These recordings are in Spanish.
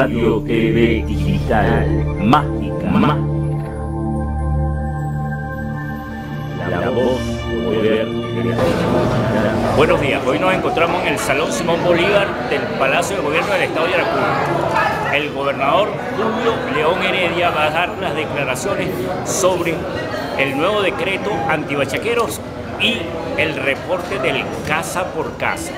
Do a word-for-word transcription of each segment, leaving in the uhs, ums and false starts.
Radio T V Digital, mágica, mágica. La, la voz poder de la... Buenos días, hoy nos encontramos en el Salón Simón Bolívar del Palacio de Gobierno del Estado Yaracuy. El gobernador Julio León Heredia va a dar las declaraciones sobre el nuevo decreto antibachaqueros y el reporte del casa por casa.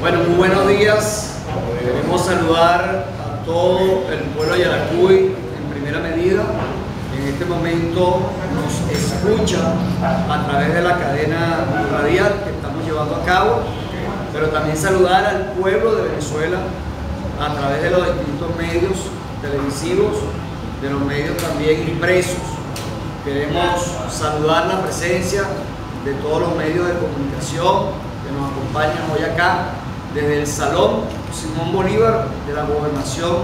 Bueno, muy buenos días. Queremos saludar a todo el pueblo de Yaracuy en primera medida. En este momento nos escucha a través de la cadena radial que estamos llevando a cabo, pero también saludar al pueblo de Venezuela a través de los distintos medios televisivos, de los medios también impresos. Queremos saludar la presencia de todos los medios de comunicación que nos acompañan hoy acá desde el Salón Simón Bolívar de la Gobernación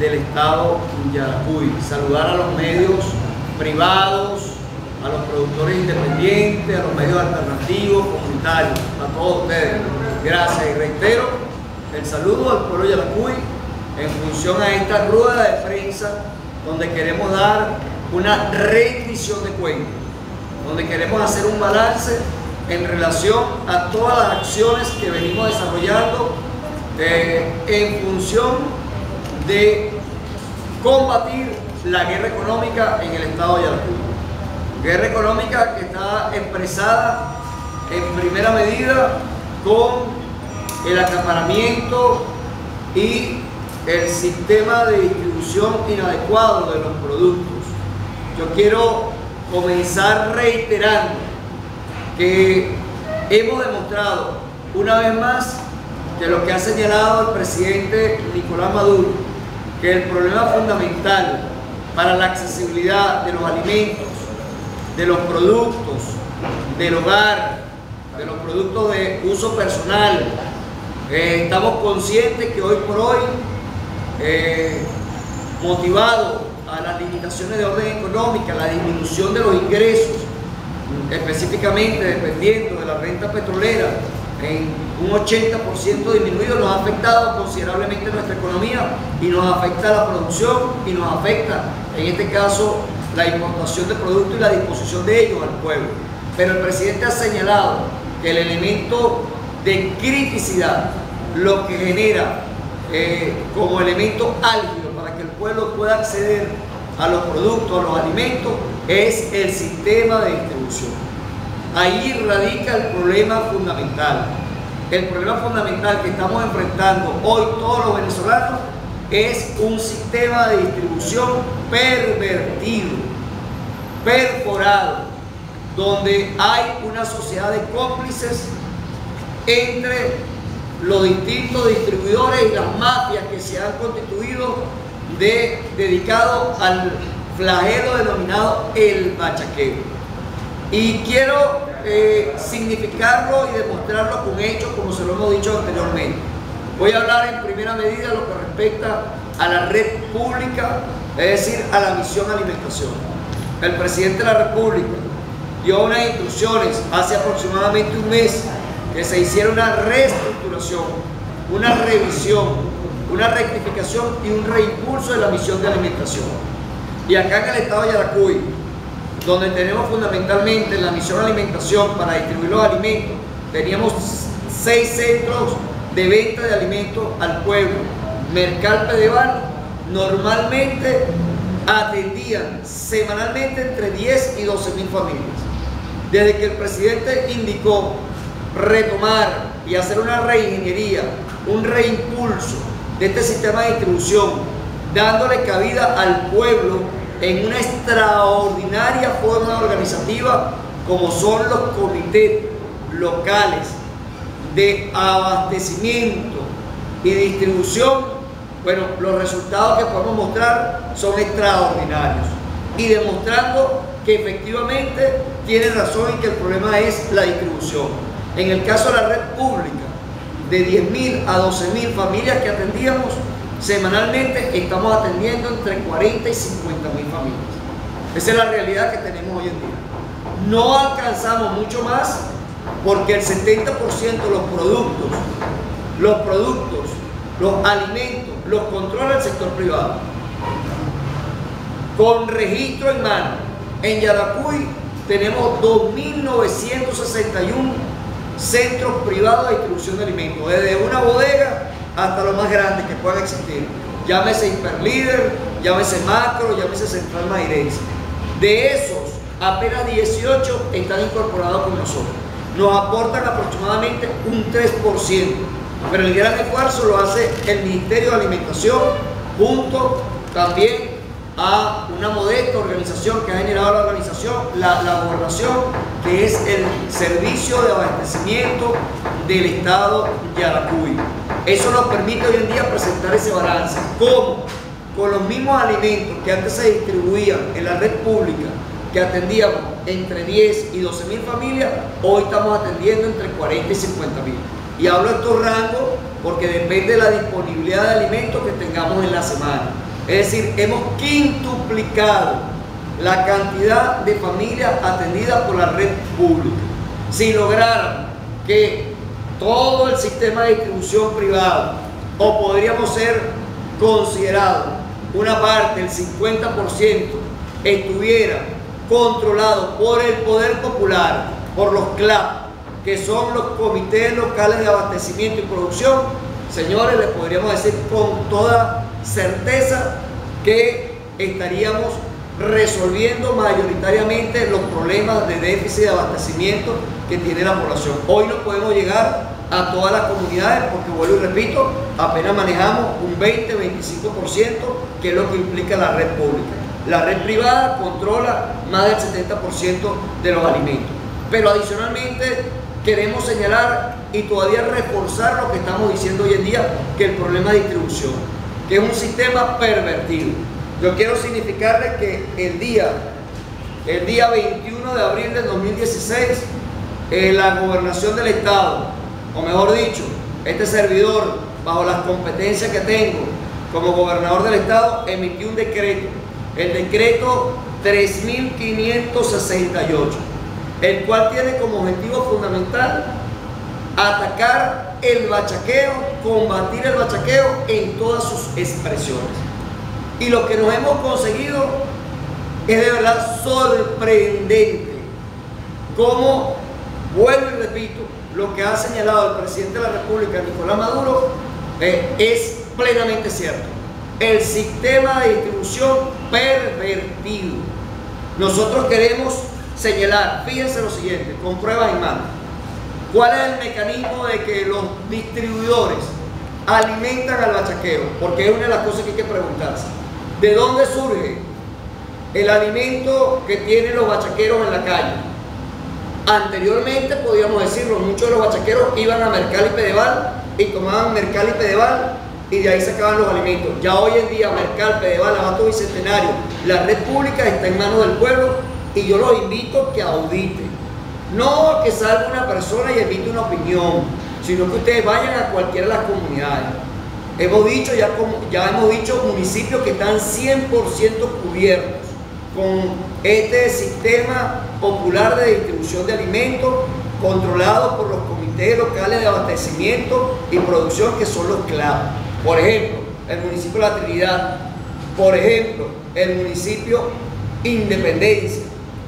del Estado Yaracuy. Saludar a los medios privados, a los productores independientes, a los medios alternativos, comunitarios, a todos ustedes. Gracias y reitero el saludo al pueblo Yaracuy en función a esta rueda de prensa donde queremos dar una rendición de cuentas, donde queremos hacer un balance en relación a todas las acciones que venimos desarrollando eh, en función de combatir la guerra económica en el Estado de Yaracuy. Guerra económica que está expresada en primera medida con el acaparamiento y el sistema de distribución inadecuado de los productos. Yo quiero comenzar reiterando que hemos demostrado una vez más que lo que ha señalado el presidente Nicolás Maduro, que el problema fundamental para la accesibilidad de los alimentos, de los productos, del hogar, de los productos de uso personal, eh, estamos conscientes que hoy por hoy, eh, motivado a las limitaciones de orden económica, la disminución de los ingresos, específicamente dependiendo de la renta petrolera, en un ochenta por ciento disminuido, nos ha afectado considerablemente nuestra economía y nos afecta la producción y nos afecta, en este caso, la importación de productos y la disposición de ellos al pueblo. Pero el presidente ha señalado que el elemento de criticidad, lo que genera eh, como elemento álgido, pueblo pueda acceder a los productos, a los alimentos, es el sistema de distribución. Ahí radica el problema fundamental. El problema fundamental que estamos enfrentando hoy todos los venezolanos es un sistema de distribución pervertido, perforado, donde hay una sociedad de cómplices entre los distintos distribuidores y las mafias que se han constituido De, dedicado al flagelo denominado el bachaqueo. Y quiero eh, significarlo y demostrarlo con hechos, como se lo hemos dicho anteriormente. Voy a hablar en primera medida lo que respecta a la red pública, es decir, a la misión alimentación. El presidente de la República dio unas instrucciones hace aproximadamente un mes que se hiciera una reestructuración, una revisión, una rectificación y un reimpulso de la misión de alimentación. Y acá en el Estado de Yaracuy, donde tenemos fundamentalmente la misión de alimentación para distribuir los alimentos, teníamos seis centros de venta de alimentos al pueblo. Mercal, Pedeval, normalmente atendían semanalmente entre diez y doce mil familias. Desde que el presidente indicó retomar y hacer una reingeniería, un reimpulso de este sistema de distribución, dándole cabida al pueblo en una extraordinaria forma organizativa como son los comités locales de abastecimiento y distribución, bueno, los resultados que podemos mostrar son extraordinarios y demostrando que efectivamente tienen razón y que el problema es la distribución. En el caso de la red pública, de diez mil a doce mil familias que atendíamos semanalmente, estamos atendiendo entre cuarenta y cincuenta mil familias. Esa es la realidad que tenemos hoy en día. No alcanzamos mucho más porque el setenta por ciento de los productos, los productos, los alimentos, los controla el sector privado. Con registro en mano, en Yaracuy tenemos dos mil novecientos sesenta y uno centros privados de distribución de alimentos, desde una bodega hasta los más grandes que puedan existir. Llámese Hiperlíder, llámese Macro, llámese Central Mairense. De esos, apenas dieciocho están incorporados con nosotros. Nos aportan aproximadamente un tres por ciento, pero el gran esfuerzo lo hace el Ministerio de Alimentación, junto también a una modesta organización que ha generado la organización, la, la gobernación, que es el Servicio de Abastecimiento del Estado Yaracuy. Eso nos permite hoy en día presentar ese balance. ¿Cómo? Con los mismos alimentos que antes se distribuían en la red pública, que atendíamos entre diez y doce mil familias, hoy estamos atendiendo entre cuarenta y cincuenta mil. Y hablo de estos rangos porque depende de la disponibilidad de alimentos que tengamos en la semana. Es decir, hemos quintuplicado la cantidad de familias atendidas por la red pública. Si lográramos que todo el sistema de distribución privado, o podríamos ser considerados una parte, el cincuenta por ciento, estuviera controlado por el poder popular, por los CLAP, que son los comités locales de abastecimiento y producción, señores, les podríamos decir con toda certeza que estaríamos resolviendo mayoritariamente los problemas de déficit de abastecimiento que tiene la población. Hoy no podemos llegar a todas las comunidades porque, vuelvo y repito, apenas manejamos un veinte a veinticinco por ciento, que es lo que implica la red pública. La red privada controla más del setenta por ciento de los alimentos. Pero adicionalmente queremos señalar y todavía reforzar lo que estamos diciendo hoy en día, que el problema de distribución, que es un sistema pervertido. Yo quiero significarles que el día, el día veintiuno de abril del dos mil dieciséis, eh, la gobernación del Estado, o mejor dicho, este servidor, bajo las competencias que tengo como gobernador del Estado, emitió un decreto, el decreto tres mil quinientos sesenta y ocho. El cual tiene como objetivo fundamental atacar el bachaqueo, combatir el bachaqueo en todas sus expresiones. Y lo que nos hemos conseguido es de verdad sorprendente. Como, vuelvo y repito, lo que ha señalado el presidente de la República, Nicolás Maduro, eh, es plenamente cierto. El sistema de distribución pervertido. Nosotros queremos señalar, fíjense lo siguiente, con pruebas en mano, cuál es el mecanismo de que los distribuidores alimentan al bachaqueo, porque es una de las cosas que hay que preguntarse. ¿De dónde surge el alimento que tienen los bachaqueros en la calle? Anteriormente, podíamos decirlo, muchos de los bachaqueros iban a Mercal y Pedeval y tomaban Mercal y Pedeval y de ahí sacaban los alimentos. Ya hoy en día Mercal, Pedeval, Abasto Bicentenario, la red pública está en manos del pueblo. Y yo los invito a que auditen, no que salga una persona y emite una opinión, sino que ustedes vayan a cualquiera de las comunidades. Hemos dicho ya, ya hemos dicho municipios que están cien por ciento cubiertos con este sistema popular de distribución de alimentos controlado por los comités locales de abastecimiento y producción, que son los CLAP. Por ejemplo, el municipio de La Trinidad, por ejemplo, el municipio Independencia,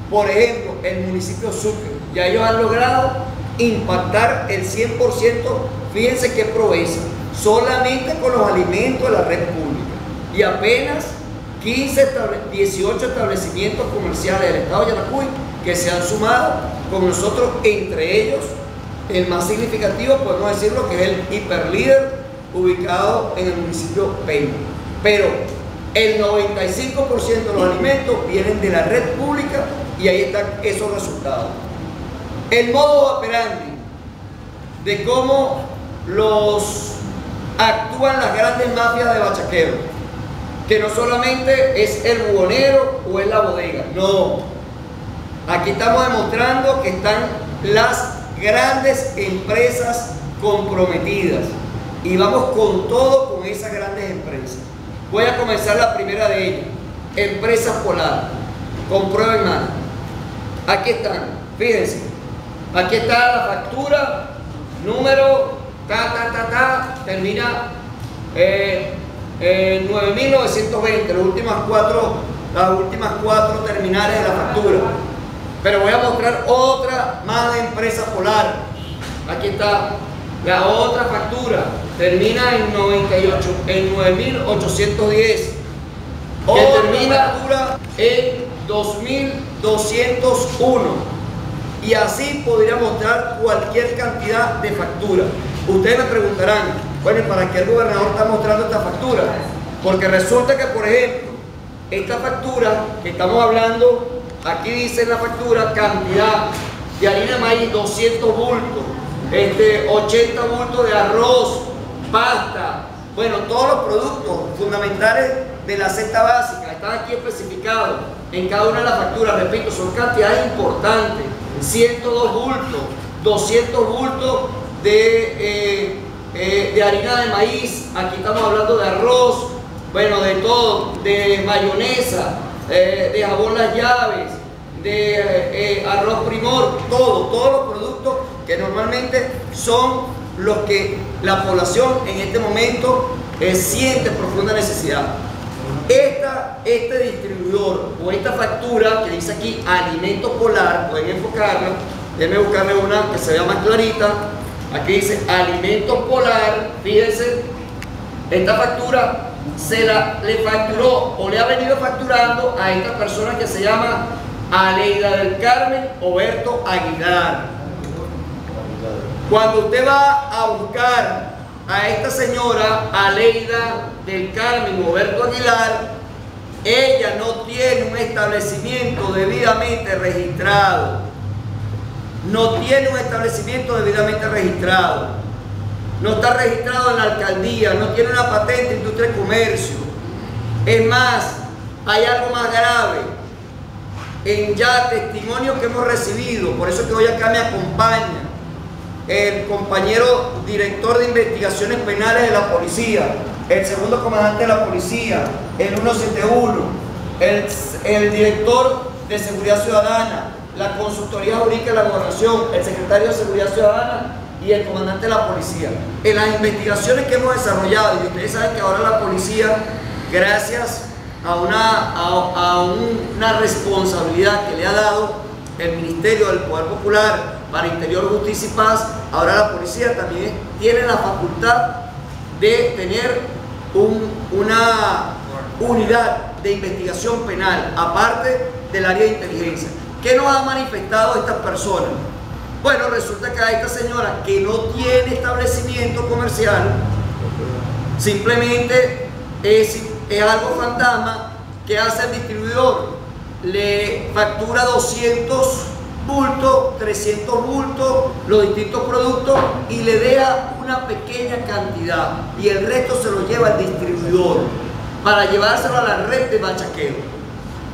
por ejemplo, el municipio Sucre. Ya ellos han logrado impactar el cien por ciento, fíjense qué proeza, solamente con los alimentos de la red pública. Y apenas quince, dieciocho establecimientos comerciales del Estado de Yaracuy que se han sumado con nosotros, entre ellos el más significativo, podemos decirlo, que es el Hiperlíder, ubicado en el municipio Peña. Pero el noventa y cinco por ciento de los alimentos vienen de la red pública y ahí están esos resultados. El modo operandi de cómo los actúan las grandes mafias de bachaqueros, que no solamente es el buhonero o es la bodega, no. Aquí estamos demostrando que están las grandes empresas comprometidas y vamos con todo con esas grandes empresas. Voy a comenzar la primera de ellas, Empresas Polar. Comprueben más. Aquí están, fíjense. Aquí está la factura, número, ta, ta, ta, ta, termina eh, eh, nueve mil novecientos veinte, las últimas cuatro, las últimas cuatro terminales de la factura. Pero voy a mostrar otra más de Empresa Polar. Aquí está la otra factura, termina en noventa y ocho, en nueve mil ochocientos diez. Otra factura en dos mil doscientos uno. Y así podría mostrar cualquier cantidad de factura. Ustedes me preguntarán, bueno, ¿para qué el gobernador está mostrando esta factura? Porque resulta que, por ejemplo, esta factura que estamos hablando, aquí dice en la factura cantidad de harina de maíz, doscientos bultos, este, ochenta bultos de arroz, pasta, bueno, todos los productos fundamentales de la cesta básica están aquí especificados en cada una de las facturas. Repito, son cantidades importantes, ciento dos bultos, doscientos bultos de, eh, eh, de harina de maíz, aquí estamos hablando de arroz, bueno, de todo, de mayonesa, eh, de jabón las llaves, de eh, eh, arroz primor, todo, todos los productos que normalmente son los que la población en este momento eh, siente profunda necesidad. Esta, este distribuidor o esta factura que dice aquí Alimento Polar, pueden enfocarla, déjenme buscarle una que se vea más clarita. Aquí dice Alimento Polar, fíjense, esta factura se la le facturó o le ha venido facturando a esta persona que se llama Aleida del Carmen Roberto Aguilar. Cuando usted va a buscar a esta señora Aleida del Carmen Roberto Aguilar, ella no tiene un establecimiento debidamente registrado. No tiene un establecimiento debidamente registrado. No está registrado en la alcaldía, no tiene una patente industria y comercio. Es más, hay algo más grave. En ya testimonios que hemos recibido, por eso que hoy acá me acompaña el compañero director de investigaciones penales de la policía, el segundo comandante de la policía, el uno siete uno, el, el director de seguridad ciudadana, la consultoría jurídica de la gobernación, el secretario de seguridad ciudadana y el comandante de la policía. En las investigaciones que hemos desarrollado, y ustedes saben que ahora la policía, gracias a una, a, a una responsabilidad que le ha dado el Ministerio del Poder Popular para Interior, Justicia y Paz, ahora la policía también tiene la facultad de tener un, una unidad de investigación penal, aparte del área de inteligencia. ¿Qué nos han manifestado estas personas? Bueno, resulta que a esta señora que no tiene establecimiento comercial, simplemente es, es algo fantasma que hace el distribuidor, le factura doscientos bultos, trescientos bultos, los distintos productos y le deja una pequeña cantidad y el resto se lo lleva el distribuidor para llevárselo a la red de machaqueo.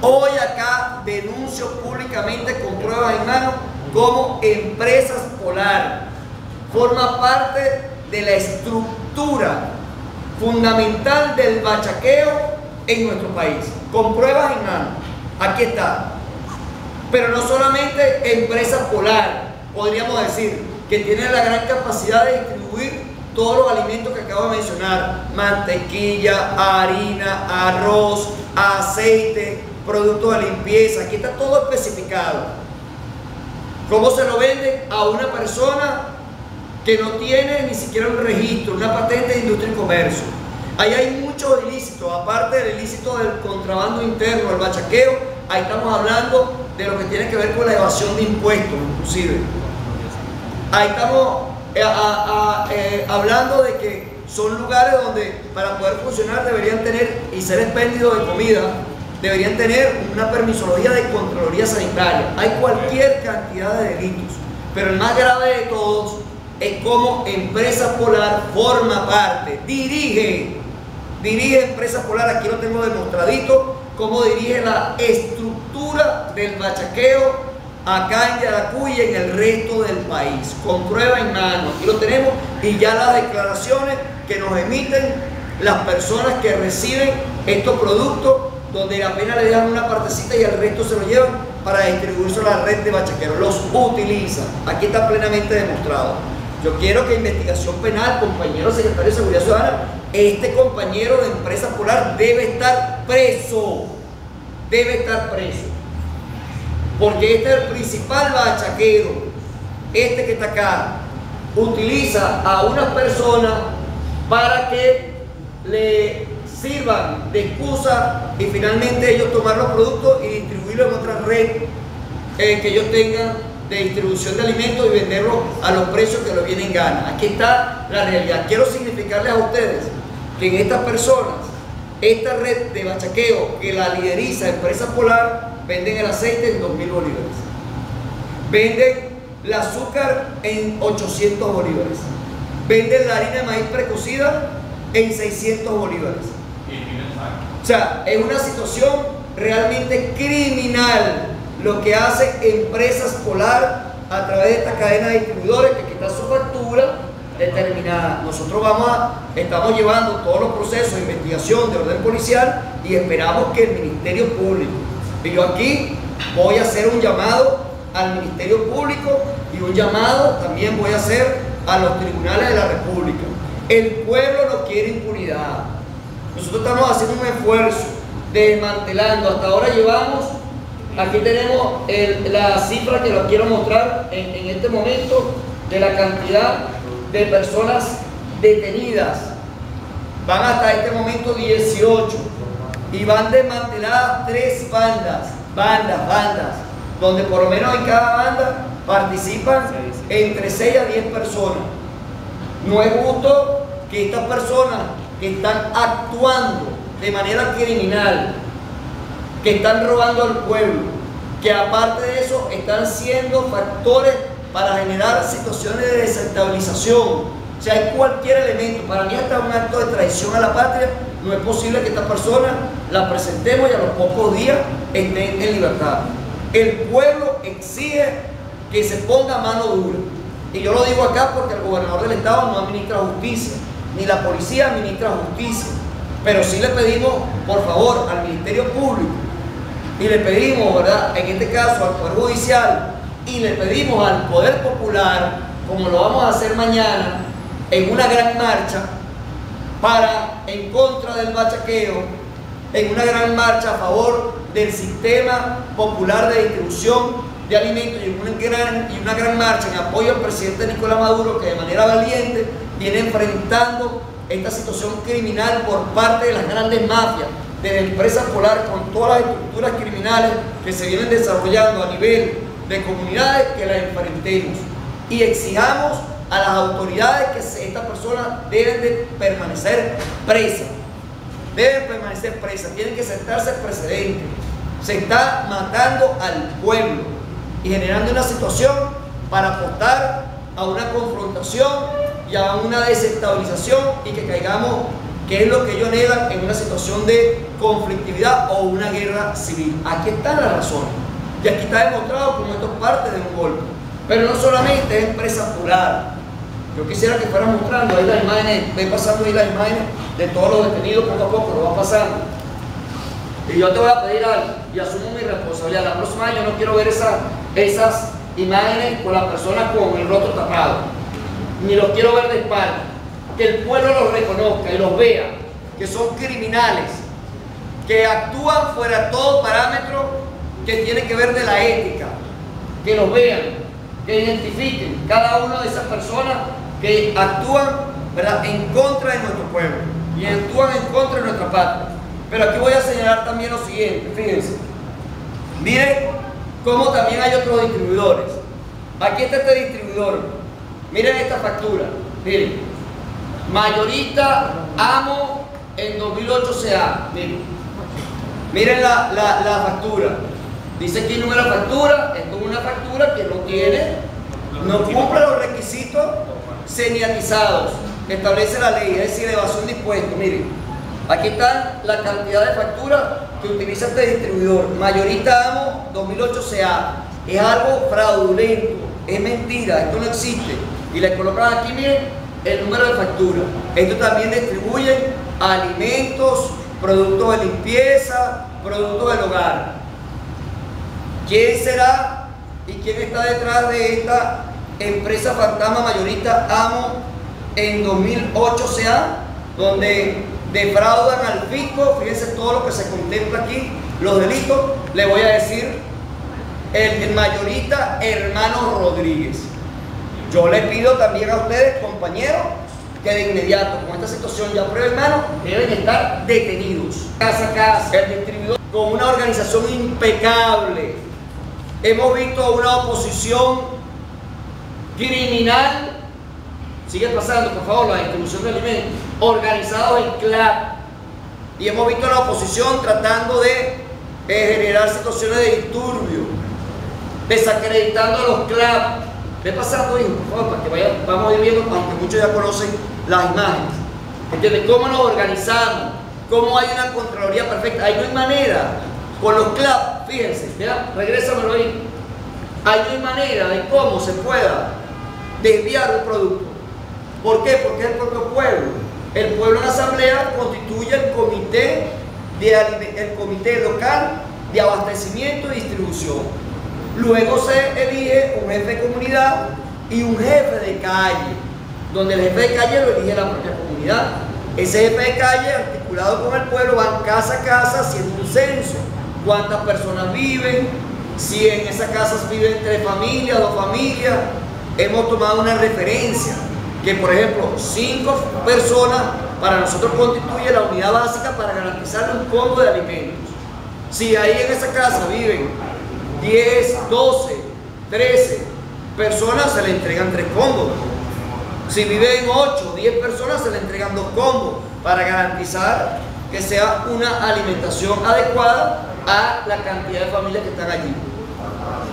Hoy acá denuncio públicamente con pruebas en mano como Empresas Polar forma parte de la estructura fundamental del bachaqueo en nuestro país, con pruebas en mano. Aquí está. Pero no solamente Empresas Polar, podríamos decir que tiene la gran capacidad de distribuir todos los alimentos que acabo de mencionar: mantequilla, harina, arroz, aceite, productos de limpieza. Aquí está todo especificado. ¿Cómo se lo venden a una persona que no tiene ni siquiera un registro, una patente de industria y comercio? Ahí hay muchos ilícitos, aparte del ilícito del contrabando interno, el bachaqueo, ahí estamos hablando de lo que tiene que ver con la evasión de impuestos, inclusive. Ahí estamos a, a, a, eh, hablando de que son lugares donde para poder funcionar deberían tener, y ser expendidos de comida, deberían tener una permisología de Contraloría Sanitaria. Hay cualquier cantidad de delitos, pero el más grave de todos es cómo Empresas Polar forma parte, dirige, dirige Empresas Polar. Aquí lo tengo demostradito, cómo dirige la estructura del bachaqueo acá en Yaracuy y en el resto del país, con prueba en mano. Aquí lo tenemos y ya las declaraciones que nos emiten las personas que reciben estos productos, donde apenas le dan una partecita y el resto se lo llevan para distribuirse a la red de bachaqueros, los utiliza. Aquí está plenamente demostrado. Yo quiero que investigación penal, compañero secretario de Seguridad Ciudadana, este compañero de Empresas Polar debe estar preso, debe estar preso, porque este es el principal bachaquero, este que está acá, utiliza a una persona para que le sirvan de excusa y finalmente ellos tomar los productos y distribuirlos en otra red eh, que ellos tengan de distribución de alimentos y venderlos a los precios que los vienen ganando. Aquí está la realidad. Quiero significarles a ustedes que en estas personas, esta red de bachaqueo que la lideriza Empresa Polar, venden el aceite en dos mil bolívares, venden el azúcar en ochocientos bolívares, venden la harina de maíz precocida en seiscientos bolívares. O sea, es una situación realmente criminal lo que hacen Empresas Polar a través de esta cadena de distribuidores, que aquí está su factura determinada. Nosotros vamos a, estamos llevando todos los procesos de investigación de orden policial y esperamos que el Ministerio Público, y yo aquí voy a hacer un llamado al Ministerio Público y un llamado también voy a hacer a los tribunales de la República. El pueblo no quiere impunidad. Nosotros estamos haciendo un esfuerzo desmantelando. Hasta ahora llevamos, aquí tenemos el, la cifra que lo quiero mostrar en, en este momento, de la cantidad de personas detenidas. Van hasta este momento dieciocho y van desmanteladas tres bandas, bandas, bandas, donde por lo menos en cada banda participan entre seis a diez personas. No es justo que estas personas que están actuando de manera criminal, que están robando al pueblo, que aparte de eso están siendo factores para generar situaciones de desestabilización. O sea, hay cualquier elemento, para mí hasta un acto de traición a la patria. No es posible que estas personas las presentemos y a los pocos días estén en libertad. El pueblo exige que se ponga mano dura. Y yo lo digo acá porque el gobernador del estado no administra justicia, ni la policía administra justicia, pero sí le pedimos, por favor, al Ministerio Público, y le pedimos, ¿verdad?, en este caso al Poder Judicial, y le pedimos al Poder Popular, como lo vamos a hacer mañana, en una gran marcha para, en contra del bachaqueo, en una gran marcha a favor del sistema popular de distribución de alimentos, y una, gran, y una gran marcha en apoyo al presidente Nicolás Maduro, que de manera valiente viene enfrentando esta situación criminal por parte de las grandes mafias, de la Empresa Polar, con todas las estructuras criminales que se vienen desarrollando a nivel de comunidades, que las enfrentemos y exijamos a las autoridades que se, estas personas deben de permanecer presas, deben permanecer presas, tienen que sentarse precedentes. Se está matando al pueblo y generando una situación para apostar a una confrontación y a una desestabilización y que caigamos, que es lo que ellos negan, en una situación de conflictividad o una guerra civil. Aquí están las razones y aquí está demostrado como esto es parte de un golpe. Pero no solamente es Empresa Polar. Yo quisiera que fuera mostrando ahí las imágenes, ve pasando ahí las imágenes de todos los detenidos, poco a poco lo va pasando. Y yo te voy a pedir algo, y asumo mi responsabilidad. La próxima vez yo no quiero ver esa, esas imágenes con las personas con el rostro tapado, ni los quiero ver de espalda. Que el pueblo los reconozca y los vea, que son criminales, que actúan fuera de todo parámetro que tiene que ver de la ética, que los vean, que identifiquen cada una de esas personas que actúan, ¿verdad?, en contra de nuestro pueblo y actúan en contra de nuestra patria. Pero aquí voy a señalar también lo siguiente, fíjense. Miren cómo también hay otros distribuidores. Aquí está este distribuidor. Miren esta factura. Miren. Mayorista A M O en dos mil ocho C A. Miren. Miren la, la, la factura. Dice aquí el número de factura. Esto es una factura que no tiene, no cumple los requisitos señalizados que establece la ley, es decir, evasión de impuestos. Miren. Aquí está la cantidad de facturas que utiliza este distribuidor. Mayorista A M O dos mil ocho C A. Es algo fraudulento, es mentira, esto no existe. Y le colocan aquí, miren, el número de factura. Esto también distribuye alimentos, productos de limpieza, productos del hogar. ¿Quién será y quién está detrás de esta empresa fantasma mayorista A M O en dos mil ocho sea, donde defraudan al fisco? Fíjense todo lo que se contempla aquí, los delitos. Le voy a decir el, el mayorista Hermanos Rodríguez. Yo le pido también a ustedes, compañeros, que de inmediato, con esta situación ya prueba en mano, deben estar detenidos. Casa a casa, el distribuidor, con una organización impecable. Hemos visto una oposición criminal. Sigue pasando, por favor, la distribución de alimentos, organizados en CLAP. Y hemos visto a la oposición tratando de eh, generar situaciones de disturbio, desacreditando a los CLAP. Ve pasando, hijo, por favor, para que vayan, vamos a ir viendo, aunque muchos ya conocen las imágenes. ¿Entiendes? ¿Cómo nos organizamos? ¿Cómo hay una contraloría perfecta? Ahí no hay manera. Con los CLAP, fíjense, ¿ya? Regrésamelo ahí. Ahí no hay manera de cómo se pueda desviar un producto. ¿Por qué? Porque es el propio pueblo. El pueblo en la asamblea constituye el comité, de, el comité local de abastecimiento y distribución. Luego se elige un jefe de comunidad y un jefe de calle, donde el jefe de calle lo elige la propia comunidad. Ese jefe de calle, articulado con el pueblo, va casa a casa haciendo un censo. ¿Cuántas personas viven? Si en esas casas viven tres familias, dos familias. Hemos tomado una referencia que, por ejemplo, cinco personas para nosotros constituye la unidad básica para garantizar un combo de alimentos. Si ahí en esa casa viven diez, doce, trece personas, se le entregan tres combos. Si viven ocho, diez personas, se le entregan dos combos para garantizar que sea una alimentación adecuada a la cantidad de familias que están allí.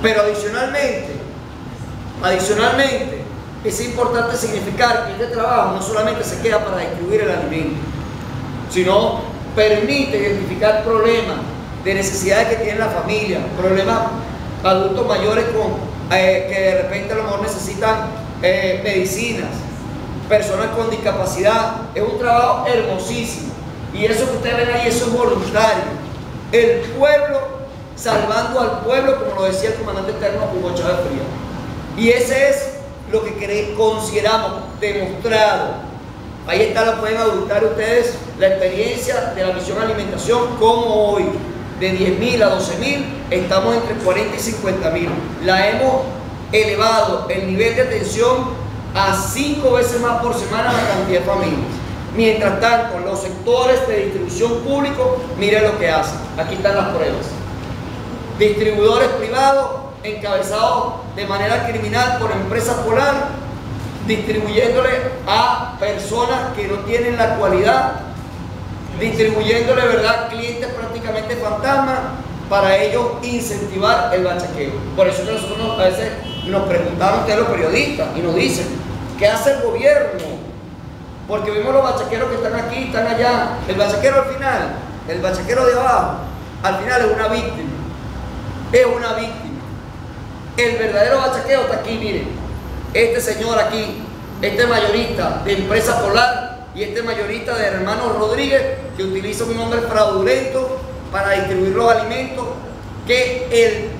Pero adicionalmente, adicionalmente, es importante significar que este trabajo no solamente se queda para distribuir el alimento, sino permite identificar problemas de necesidades que tiene la familia, problemas adultos mayores con, eh, que de repente a lo mejor necesitan eh, medicinas, personas con discapacidad. Es un trabajo hermosísimo. Y eso que ustedes ven ahí, eso es voluntario. El pueblo, salvando al pueblo, como lo decía el comandante eterno Hugo Chávez Frías. Y ese es lo que consideramos demostrado. Ahí está, lo pueden adoptar ustedes, la experiencia de la misión alimentación, como hoy, de diez mil a doce mil, estamos entre cuarenta y cincuenta mil. La hemos elevado el nivel de atención a cinco veces más por semana la cantidad de familias. Mientras tanto, los sectores de distribución público, miren lo que hacen. Aquí están las pruebas. Distribuidores privados, encabezados de manera criminal por Empresas Polar, distribuyéndole a personas que no tienen la cualidad, distribuyéndole, ¿verdad?, clientes prácticamente fantasmas, para ellos incentivar el bachaqueo. Por eso nosotros nos, a veces nos preguntaron ustedes los periodistas y nos dicen, ¿qué hace el gobierno? Porque vemos los bachaqueros que están aquí, están allá. El bachaquero al final, el bachaquero de abajo, al final es una víctima. Es una víctima. El verdadero bachaqueo está aquí, miren. Este señor aquí, este mayorista de Empresa Polar y este mayorista de Hermanos Rodríguez, que utiliza un nombre fraudulento para distribuir los alimentos, que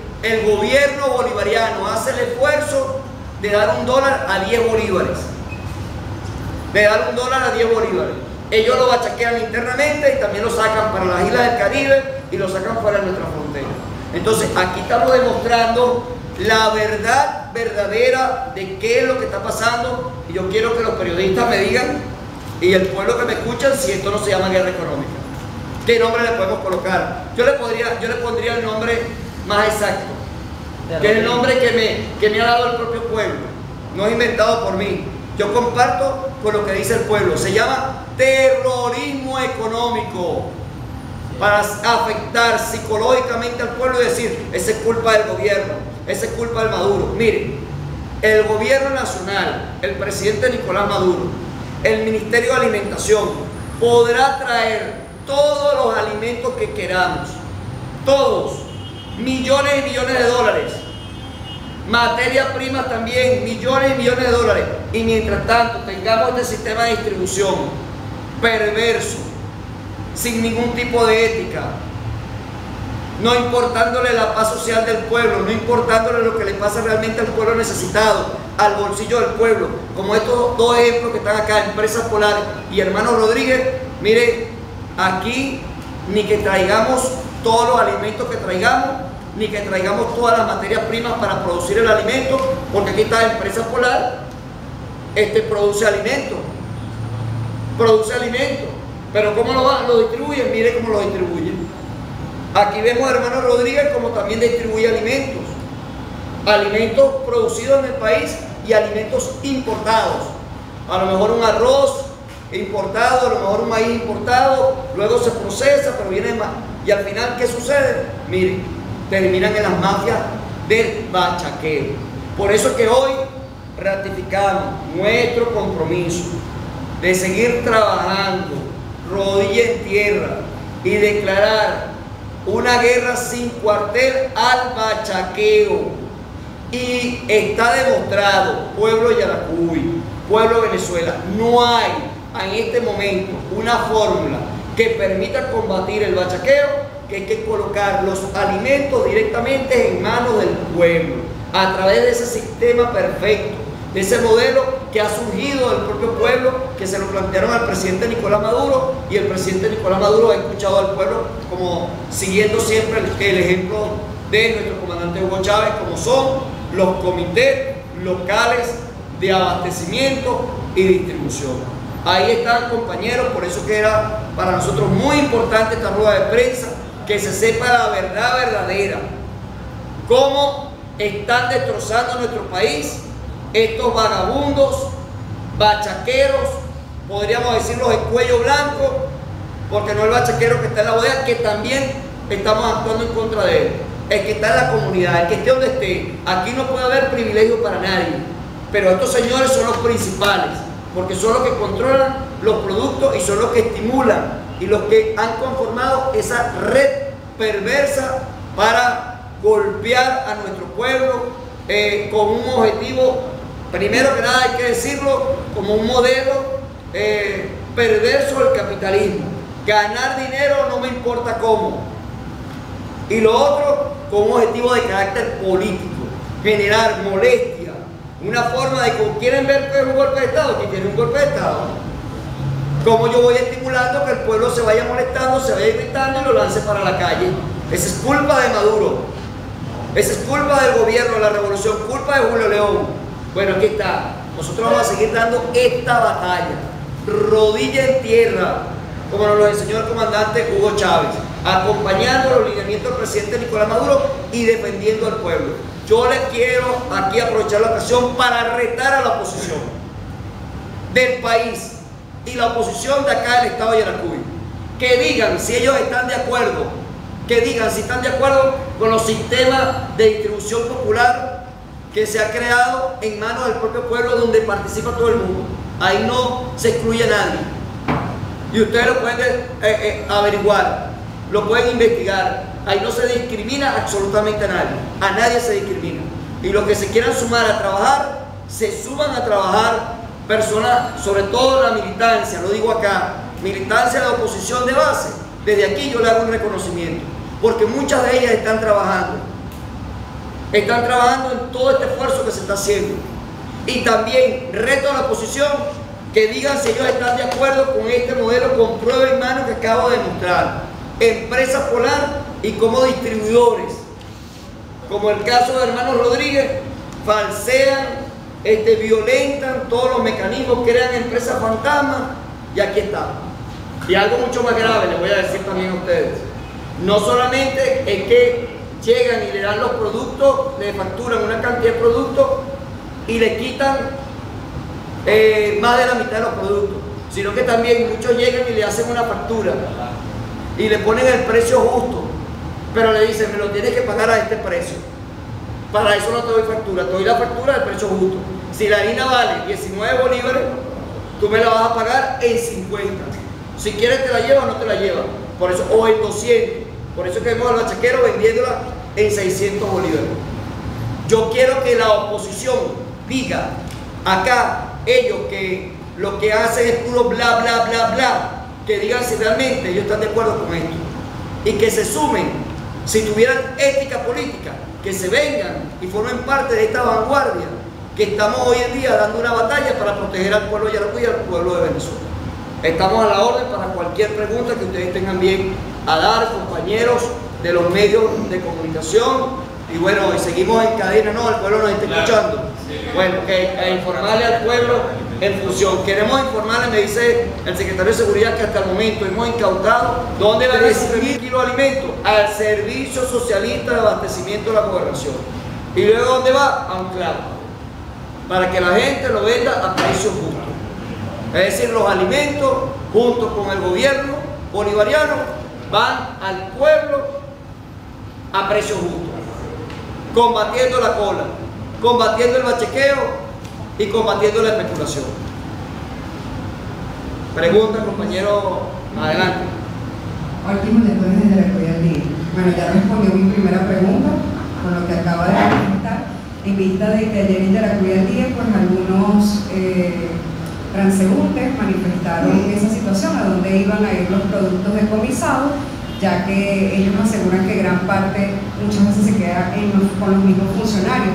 el, el gobierno bolivariano hace el esfuerzo de dar un dólar a diez bolívares. De dar un dólar a diez bolívares. Ellos lo bachaquean internamente y también lo sacan para las islas del Caribe y lo sacan fuera de nuestra frontera. Entonces, aquí estamos demostrando la verdad verdadera de qué es lo que está pasando. Y yo quiero que los periodistas me digan y el pueblo que me escuchan si esto no se llama guerra económica. ¿Qué nombre le podemos colocar? Yo le, podría, yo le pondría el nombre más exacto, que es el nombre que me, que me ha dado el propio pueblo. No es inventado por mí. Yo comparto con lo que dice el pueblo. Se llama terrorismo económico, para afectar psicológicamente al pueblo y decir, esa es culpa del gobierno, esa es culpa de Maduro. Miren, el gobierno nacional, el presidente Nicolás Maduro, el Ministerio de Alimentación, podrá traer todos los alimentos que queramos, todos, millones y millones de dólares, materia prima también, millones y millones de dólares, y mientras tanto tengamos este sistema de distribución perverso, sin ningún tipo de ética, no importándole la paz social del pueblo, no importándole lo que le pasa realmente al pueblo necesitado, al bolsillo del pueblo, como estos dos ejemplos que están acá, Empresas Polar y Hermanos Rodríguez. Mire, aquí ni que traigamos todos los alimentos que traigamos, ni que traigamos todas las materias primas para producir el alimento, porque aquí está Empresas Polar, este produce alimentos, produce alimentos, pero ¿cómo lo, lo distribuyen? Mire cómo lo distribuyen. Aquí vemos a Hermano Rodríguez como también distribuye alimentos, alimentos producidos en el país y alimentos importados, a lo mejor un arroz importado, a lo mejor un maíz importado, luego se procesa, pero viene más, y al final ¿qué sucede? Miren, terminan en las mafias del bachaqueo. Por eso es que hoy ratificamos nuestro compromiso de seguir trabajando rodilla en tierra y declarar una guerra sin cuartel al bachaqueo. Y está demostrado, pueblo Yaracuy, pueblo Venezuela, no hay en este momento una fórmula que permita combatir el bachaqueo, que hay que colocar los alimentos directamente en manos del pueblo, a través de ese sistema perfecto, de ese modelo que ha surgido del propio pueblo, que se lo plantearon al presidente Nicolás Maduro, y el presidente Nicolás Maduro ha escuchado al pueblo, como siguiendo siempre el, el ejemplo de nuestro comandante Hugo Chávez, como son los comités locales de abastecimiento y distribución. Ahí están, compañeros, por eso que era para nosotros muy importante esta rueda de prensa, que se sepa la verdad verdadera, cómo están destrozando nuestro país estos vagabundos, bachaqueros, podríamos decirlos de cuello blanco, porque no el bachaquero que está en la bodega, que también estamos actuando en contra de él, el que está en la comunidad, el que esté donde esté. Aquí no puede haber privilegio para nadie, pero estos señores son los principales, porque son los que controlan los productos y son los que estimulan y los que han conformado esa red perversa para golpear a nuestro pueblo eh, con un objetivo, primero que nada hay que decirlo, como un modelo eh, perverso del capitalismo. Ganar dinero no me importa cómo. Y lo otro, con un objetivo de carácter político, generar molestia. Una forma de que quieren ver que es un golpe de Estado, que quieren un golpe de Estado. Como yo voy estimulando que el pueblo se vaya molestando, se vaya gritando y lo lance para la calle. Esa es culpa de Maduro. Esa es culpa del gobierno, de la revolución, culpa de Julio León. Bueno, aquí está. Nosotros vamos a seguir dando esta batalla. Rodilla en tierra, como nos lo enseñó el comandante Hugo Chávez, acompañando los lineamientos del presidente Nicolás Maduro y defendiendo al pueblo. Yo les quiero aquí aprovechar la ocasión para retar a la oposición del país y la oposición de acá del Estado de Yaracuy, que digan si ellos están de acuerdo, que digan si están de acuerdo con los sistemas de distribución popular que se ha creado en manos del propio pueblo, donde participa todo el mundo. Ahí no se excluye a nadie. Y ustedes lo pueden eh, eh, averiguar, lo pueden investigar. Ahí no se discrimina absolutamente a nadie, a nadie se discrimina. Y los que se quieran sumar a trabajar, se suman a trabajar personas, sobre todo la militancia, lo digo acá, militancia de la oposición de base. Desde aquí yo le hago un reconocimiento, porque muchas de ellas están trabajando, están trabajando en todo este esfuerzo que se está haciendo. Y también reto a la oposición que digan si ellos están de acuerdo con este modelo, con prueba en mano que acabo de mostrar. Empresas Polar y como distribuidores, como el caso de Hermanos Rodríguez, falsean, este, violentan todos los mecanismos, crean empresas fantasmas, y aquí está. Y algo mucho más grave les voy a decir también a ustedes, no solamente es que llegan y le dan los productos, le facturan una cantidad de productos y le quitan eh, más de la mitad de los productos, sino que también muchos llegan y le hacen una factura y le ponen el precio justo, pero le dicen, me lo tienes que pagar a este precio, para eso no te doy factura, te doy la factura del precio justo. Si la harina vale diecinueve bolívares, tú me la vas a pagar en cincuenta, si quieres te la llevas o no te la llevas, por eso, o en doscientos, por eso que vemos al bachaquero vendiéndola en seiscientos bolívares. Yo quiero que la oposición diga, acá, ellos que lo que hacen es puro bla bla bla bla, que digan si realmente ellos están de acuerdo con esto, y que se sumen si tuvieran ética política, que se vengan y formen parte de esta vanguardia que estamos hoy en día dando una batalla para proteger al pueblo de Yaracuy y al pueblo de Venezuela. Estamos a la orden para cualquier pregunta que ustedes tengan bien a dar, compañeros de los medios de comunicación. Y bueno, y seguimos en cadena, no, el pueblo nos está escuchando. Bueno, que a informarle al pueblo en función. Queremos informarle, me dice el secretario de Seguridad, que hasta el momento hemos incautado dónde va a recibir kilo de alimentos al Servicio Socialista de Abastecimiento de la Gobernación. Y luego, ¿dónde va? A un CLAP, para que la gente lo venda a precios justos. Es decir, los alimentos, junto con el gobierno bolivariano, van al pueblo a precios justos, combatiendo la cola, combatiendo el bachequeo y combatiendo la especulación. Pregunta, compañero, adelante. Último después de la escuela de bueno, ya respondió mi primera pregunta con lo que acaba de comentar, en vista de que ayer en Yaracuy al día, pues algunos eh, transeúntes manifestaron esa situación, a dónde iban a ir los productos decomisados, ya que ellos aseguran que gran parte, muchas veces se queda en los, con los mismos funcionarios,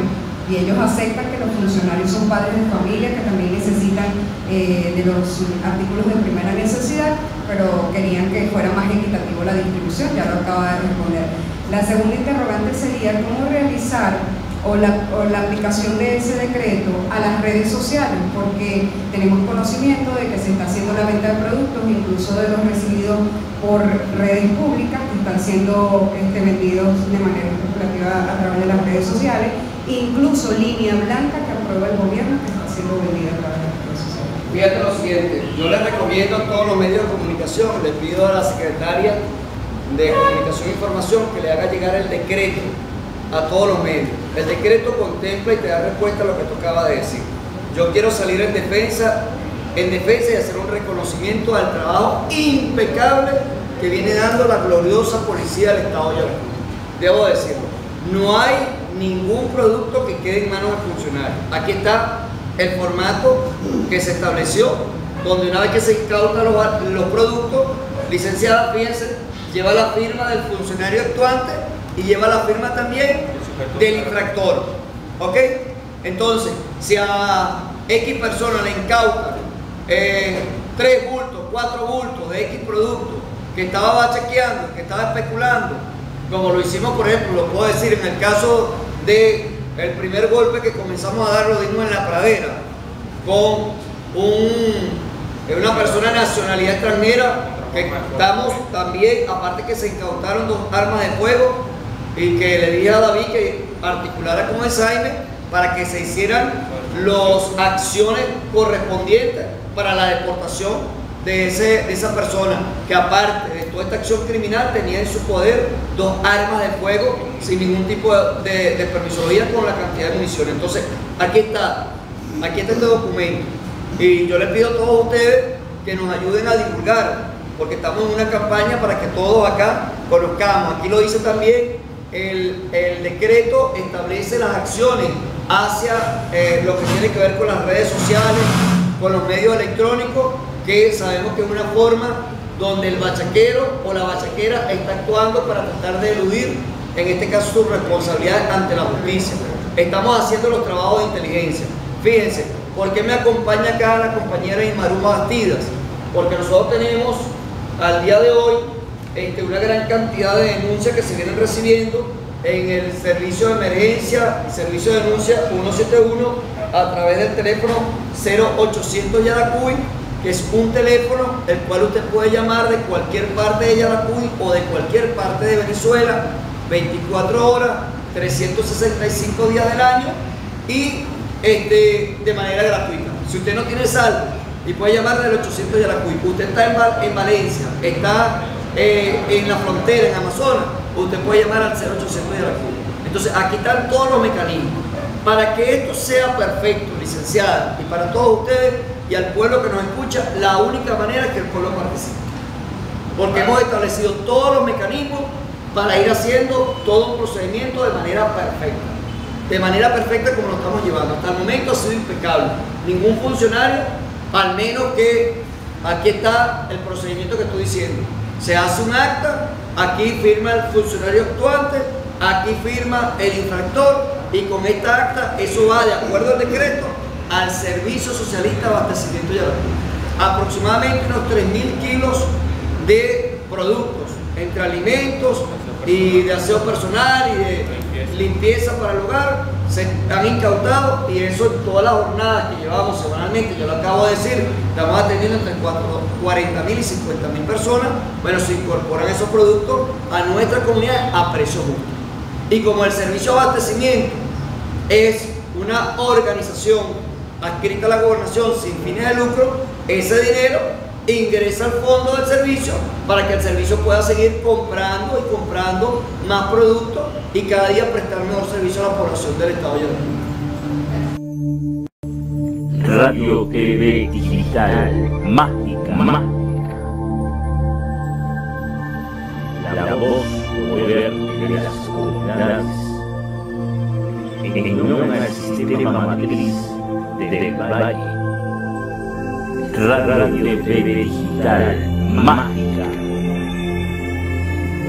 y ellos aceptan que los funcionarios son padres de familia que también necesitan eh, de los artículos de primera necesidad, pero querían que fuera más equitativo la distribución, ya lo acaba de responder. La segunda interrogante sería cómo realizar o la, o la aplicación de ese decreto a las redes sociales, porque tenemos conocimiento de que se está haciendo la venta de productos, incluso de los recibidos por redes públicas, que están siendo este, vendidos de manera especulativa a través de las redes sociales, incluso línea blanca que aprueba el gobierno, que está siendo vendida a través de las redes sociales. Fíjate lo siguiente, yo les recomiendo a todos los medios de comunicación, les pido a la Secretaria de Comunicación e Información que le haga llegar el decreto a todos los medios. El decreto contempla y te da respuesta a lo que tú acabas de decir. Yo quiero salir en defensa, en defensa y hacer un reconocimiento al trabajo impecable que viene dando la gloriosa policía del Estado de Yaracuy. Debo decirlo, no hay ningún producto que quede en manos del funcionario. Aquí está el formato que se estableció, donde una vez que se incautan los, los productos, licenciada, fíjense, lleva la firma del funcionario actuante y lleva la firma también del infractor, ¿ok? Entonces, si a X personas le incautan eh, tres bultos, cuatro bultos de X producto que estaba bachequeando, que estaba especulando, como lo hicimos, por ejemplo, lo puedo decir en el caso del primer golpe que comenzamos a dar, lo dimos en la pradera, con un, una persona de nacionalidad extranjera, que estamos también, aparte que se incautaron dos armas de fuego, y que le dije a David que articulara con el Saime para que se hicieran las acciones correspondientes para la deportación de, ese, de esa persona que, aparte de toda esta acción criminal, tenía en su poder dos armas de fuego sin ningún tipo de, de permisología, con la cantidad de municiones. Entonces, aquí está, aquí está este documento, y yo les pido a todos ustedes que nos ayuden a divulgar, porque estamos en una campaña para que todos acá conozcamos. Aquí lo dice también. El, el decreto establece las acciones hacia eh, lo que tiene que ver con las redes sociales, con los medios electrónicos, que sabemos que es una forma donde el bachaquero o la bachaquera está actuando para tratar de eludir, en este caso, su responsabilidad ante la justicia. Estamos haciendo los trabajos de inteligencia. Fíjense, ¿por qué me acompaña acá la compañera Imaru Bastidas? Porque nosotros tenemos al día de hoy Este, una gran cantidad de denuncias que se vienen recibiendo en el servicio de emergencia, servicio de denuncia uno siete uno, a través del teléfono cero ochocientos Yaracuy, que es un teléfono el cual usted puede llamar de cualquier parte de Yaracuy o de cualquier parte de Venezuela, veinticuatro horas, trescientos sesenta y cinco días del año, y este, de manera gratuita. Si usted no tiene saldo y puede llamar del ochocientos Yaracuy, usted está en, en Valencia, está Eh, en la frontera, en Amazonas, usted puede llamar al cero ochocientos de Yaracuy. Entonces, aquí están todos los mecanismos para que esto sea perfecto, licenciada, y para todos ustedes y al pueblo que nos escucha. La única manera es que el pueblo participe, porque hemos establecido todos los mecanismos para ir haciendo todo un procedimiento de manera perfecta, de manera perfecta como lo estamos llevando. Hasta el momento ha sido impecable. Ningún funcionario, al menos que aquí está el procedimiento que estoy diciendo. Se hace un acta aquí firma el funcionario actuante, aquí firma el infractor, y con esta acta eso va de acuerdo al decreto al Servicio Socialista de Abastecimiento de Yaracuy. Aproximadamente unos tres mil kilos de productos, entre alimentos y de aseo personal y de limpieza para el hogar, se han incautado, y eso en todas las jornadas que llevamos semanalmente. Yo lo acabo de decir, estamos atendiendo entre cuarenta mil y cincuenta mil personas. Bueno, se incorporan esos productos a nuestra comunidad a precio justo. Y como el Servicio de Abastecimiento es una organización adscrita a la gobernación sin fines de lucro, ese dinero ingresa al fondo del servicio para que el servicio pueda seguir comprando y comprando más productos y cada día prestar mejor servicio a la población del Estado Yaracuy. Radio T V Digital, mágica, mágica. La voz poder de las comunidades en unión al sistema matriz del valle. Radio T V Digital, mágica.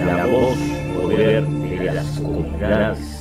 La voz poder de las comunidades.